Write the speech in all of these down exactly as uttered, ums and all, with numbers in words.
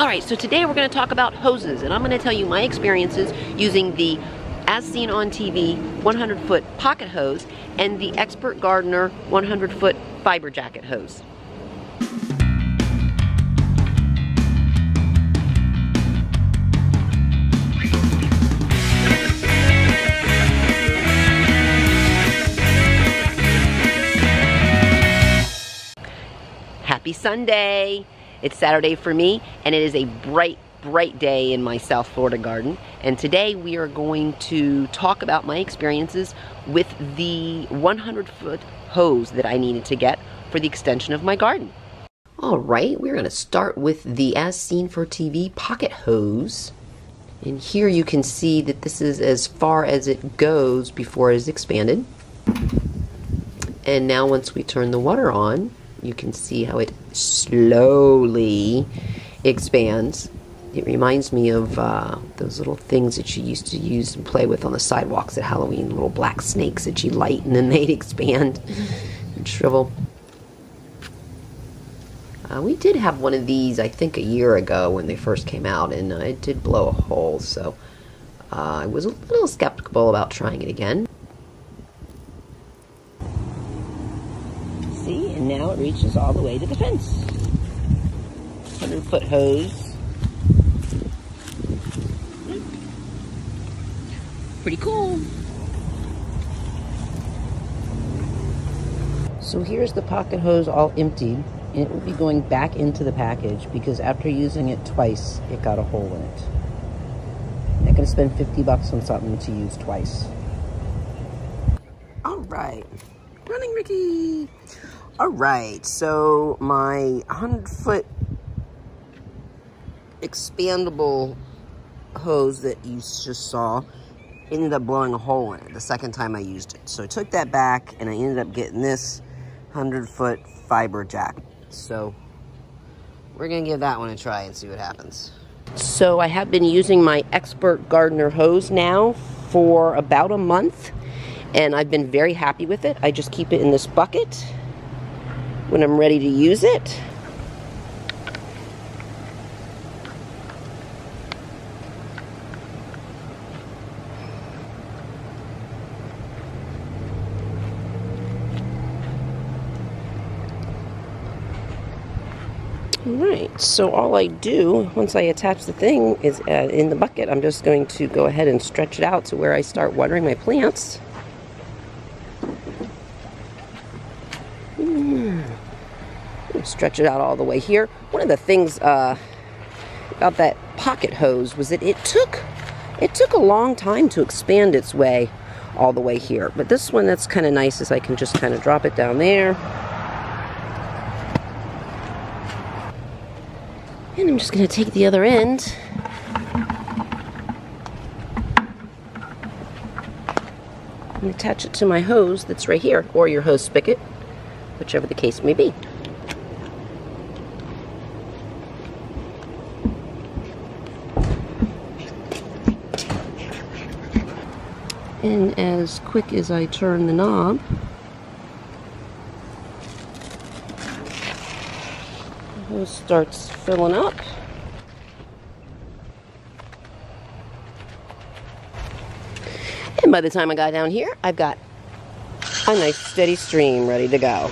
All right, so today we're gonna talk about hoses, and I'm gonna tell you my experiences using the As Seen on T V one hundred foot pocket hose and the Expert Gardener one hundred foot Fiberjacket hose. Happy Sunday! It's Saturday for me, and it is a bright, bright day in my South Florida garden. And today we are going to talk about my experiences with the one hundred foot hose that I needed to get for the extension of my garden. All right, we're going to start with the As Seen for T V pocket hose. And here you can see that this is as far as it goes before it is expanded. And now once we turn the water on, you can see how it slowly expands. It reminds me of uh, those little things that you used to use and play with on the sidewalks at Halloween, little black snakes that you light and then they'd expand and shrivel. Uh, we did have one of these, I think, a year ago when they first came out, and uh, it did blow a hole, so uh, I was a little skeptical about trying it again. And now it reaches all the way to the fence. one hundred foot hose. Pretty cool. So here's the pocket hose all emptied. And it will be going back into the package because after using it twice, it got a hole in it. I'm not going to spend fifty bucks on something to use twice. All right. Running Ricky. Alright, so my one hundred foot expandable hose that you just saw ended up blowing a hole in it the second time I used it. So I took that back and I ended up getting this one hundred foot fiber jack. So we're going to give that one a try and see what happens. So I have been using my Expert Gardener hose now for about a month, and I've been very happy with it. I just keep it in this bucket when I'm ready to use it. All right, so all I do once I attach the thing is uh, in the bucket, I'm just going to go ahead and stretch it out to where I start watering my plants. Stretch it out all the way here. One of the things uh, about that pocket hose was that it took it took a long time to expand its way all the way here. But this one, that's kind of nice, is I can just kind of drop it down there. And I'm just going to take the other end. And attach it to my hose that's right here, or your hose spigot, whichever the case may be. And as quick as I turn the knob, the hose starts filling up. And by the time I got down here, I've got a nice steady stream ready to go.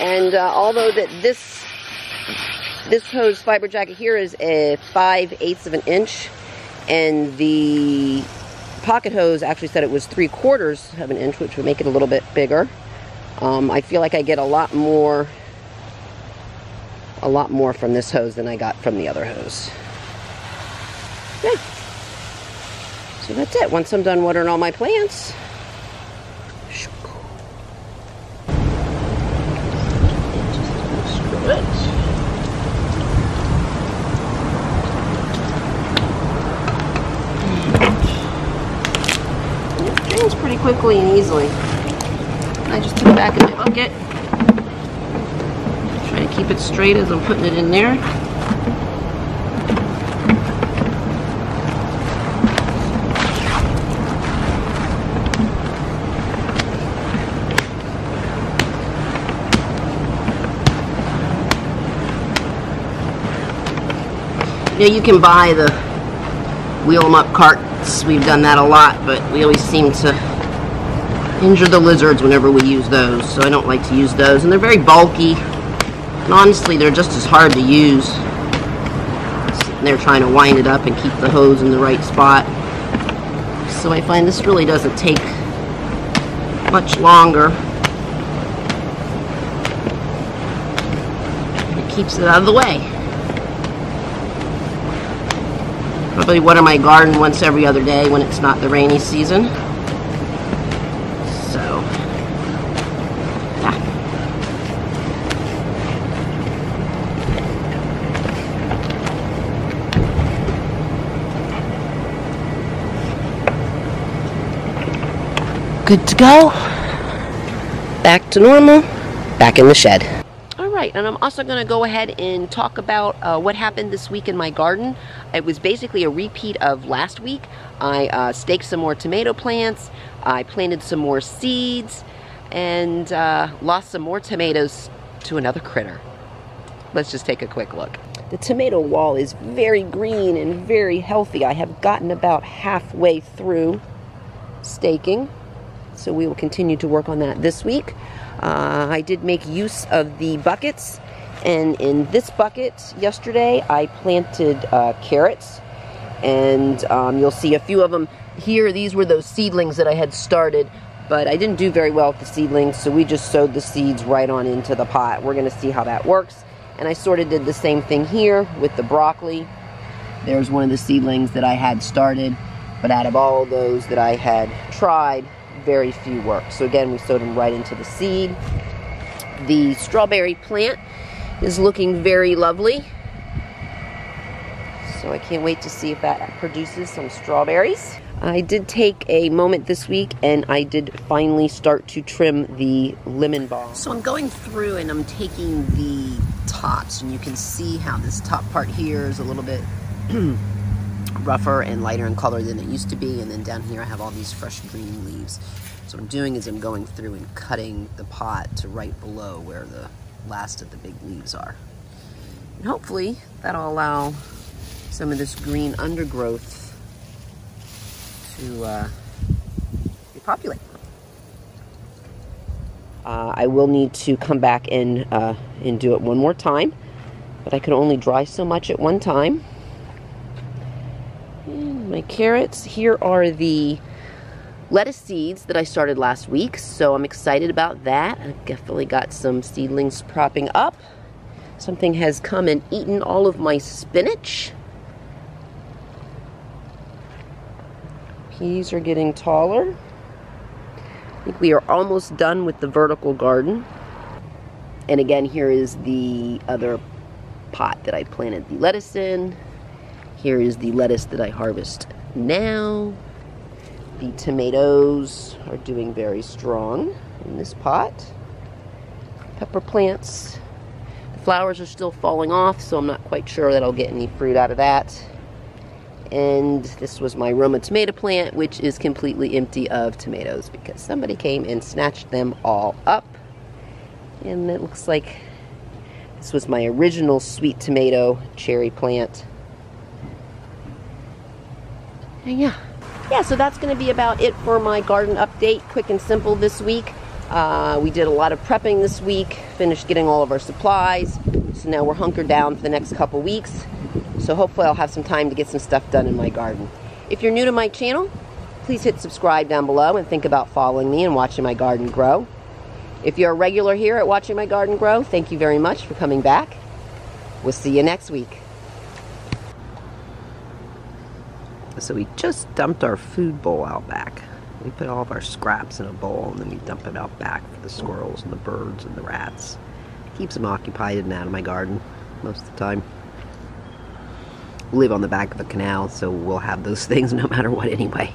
And uh, although that this, this hose fiber jacket here is a five eighths of an inch, and the pocket hose actually said it was three quarters of an inch, which would make it a little bit bigger. Um, I feel like I get a lot more, a lot more from this hose than I got from the other hose. Yeah. So that's it. Once I'm done watering all my plants, pretty quickly and easily. I just put it back in my bucket. Try to keep it straight as I'm putting it in there. Now you can buy the wheel 'em up carts. We've done that a lot, but we always seem to injure the lizards whenever we use those, so I don't like to use those. And they're very bulky, and honestly they're just as hard to use. They're trying to wind it up and keep the hose in the right spot. So I find this really doesn't take much longer. It keeps it out of the way. Probably water my garden once every other day when it's not the rainy season. So, yeah. Good to go. Back to normal. Back in the shed. All right, and I'm also going to go ahead and talk about uh, what happened this week in my garden. It was basically a repeat of last week. I uh, staked some more tomato plants. I planted some more seeds, and uh, lost some more tomatoes to another critter. Let's just take a quick look. The tomato wall is very green and very healthy. I have gotten about halfway through staking. So we will continue to work on that this week. Uh, I did make use of the buckets, and in this bucket yesterday I planted uh, carrots, and um, you'll see a few of them here. These were those seedlings that I had started, but I didn't do very well with the seedlings, so we just sowed the seeds right on into the pot. We're gonna see how that works. And I sort of did the same thing here with the broccoli. There's one of the seedlings that I had started, but out of all those that I had tried, very few work. So again, we sowed them right into the seed. The strawberry plant is looking very lovely. So I can't wait to see if that produces some strawberries. I did take a moment this week, and I did finally start to trim the lemon balm. So I'm going through and I'm taking the tops, and you can see how this top part here is a little bit rougher and lighter in color than it used to be, and then down here I have all these fresh green leaves. So what I'm doing is I'm going through and cutting the pot to right below where the last of the big leaves are. And hopefully that'll allow some of this green undergrowth to uh, repopulate. Uh, I will need to come back and, uh, and do it one more time, but I can only dry so much at one time. My carrots. Here are the lettuce seeds that I started last week, so I'm excited about that. I've definitely got some seedlings propping up. Something has come and eaten all of my spinach. Peas are getting taller. I think we are almost done with the vertical garden. And again, here is the other pot that I planted the lettuce in. Here is the lettuce that I harvest now. The tomatoes are doing very strong in this pot. Pepper plants. The flowers are still falling off, so I'm not quite sure that I'll get any fruit out of that. And this was my Roma tomato plant, which is completely empty of tomatoes because somebody came and snatched them all up. And it looks like this was my original sweet tomato cherry plant. Yeah, yeah. So that's going to be about it for my garden update. Quick and simple this week. Uh, we did a lot of prepping this week. Finished getting all of our supplies. So now we're hunkered down for the next couple weeks. So hopefully I'll have some time to get some stuff done in my garden. If you're new to my channel, please hit subscribe down below and think about following me and watching my garden grow. If you're a regular here at Watching My Garden Grow, thank you very much for coming back. We'll see you next week. So we just dumped our food bowl out back. We put all of our scraps in a bowl, and then we dump it out back for the squirrels and the birds and the rats. Keeps them occupied and out of my garden most of the time. We live on the back of a canal, so we'll have those things no matter what anyway.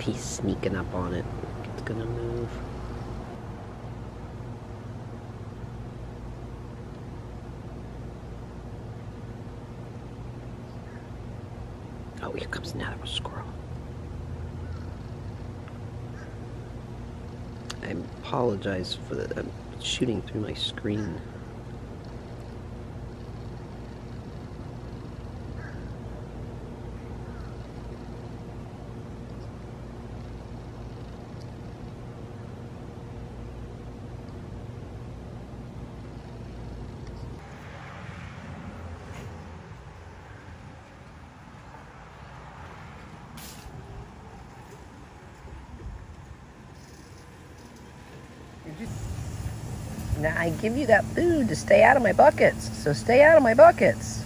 He's sneaking up on it. It's gonna move. Oh, here comes another squirrel. I apologize for the, I'm shooting through my screen. Now I give you that food to stay out of my buckets, so stay out of my buckets.